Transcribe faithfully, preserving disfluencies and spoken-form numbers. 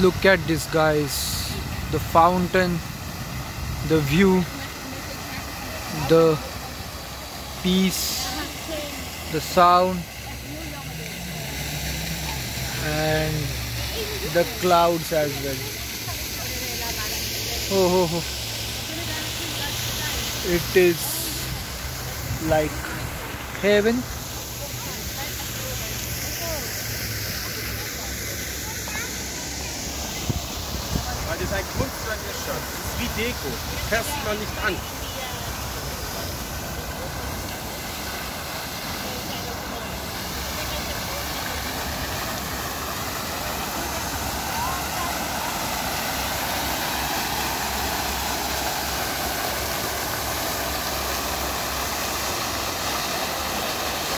Look at this, guys, the fountain, the view, the peace, the sound, and the clouds as well. Oh, oh, oh. It is like heaven. Das ist ein Kunstwerk der Stadt. Das ist wie Deko. Fährst man nicht an.